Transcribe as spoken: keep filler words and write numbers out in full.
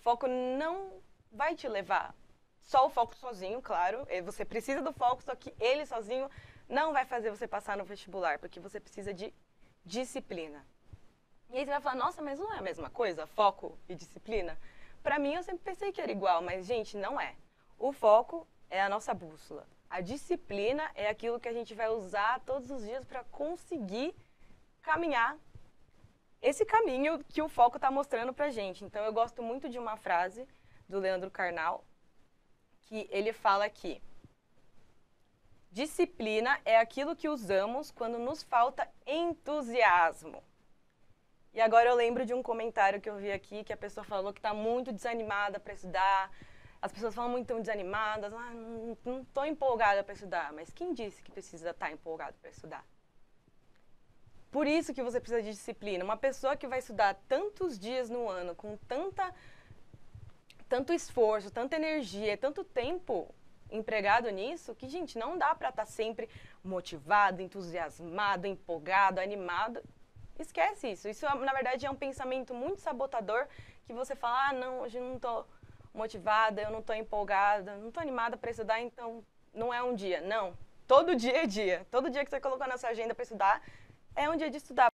foco não vai te levar. Só o foco sozinho, claro, você precisa do foco, só que ele sozinho não vai fazer você passar no vestibular, porque você precisa de disciplina. E aí você vai falar, nossa, mas não é a mesma coisa, foco e disciplina? Pra mim, eu sempre pensei que era igual, mas, gente, não é. O foco é a nossa bússola. A disciplina é aquilo que a gente vai usar todos os dias para conseguir caminhar esse caminho que o foco está mostrando pra gente. Então, eu gosto muito de uma frase do Leandro Karnal, que ele fala aqui: disciplina é aquilo que usamos quando nos falta entusiasmo. E agora eu lembro de um comentário que eu vi aqui, que a pessoa falou que está muito desanimada para estudar. As pessoas falam muito tão desanimadas, ah, não estou empolgada para estudar. Mas quem disse que precisa estar empolgado para estudar? Por isso que você precisa de disciplina. Uma pessoa que vai estudar tantos dias no ano, com tanta... tanto esforço, tanta energia, tanto tempo empregado nisso, que, gente, não dá para estar sempre motivado, entusiasmado, empolgado, animado. Esquece isso. Isso, na verdade, é um pensamento muito sabotador, que você fala, ah, não, hoje eu não estou motivada, eu não estou empolgada, não estou animada para estudar, então não é um dia. Não. Todo dia é dia. Todo dia que você colocou na sua agenda para estudar, é um dia de estudar.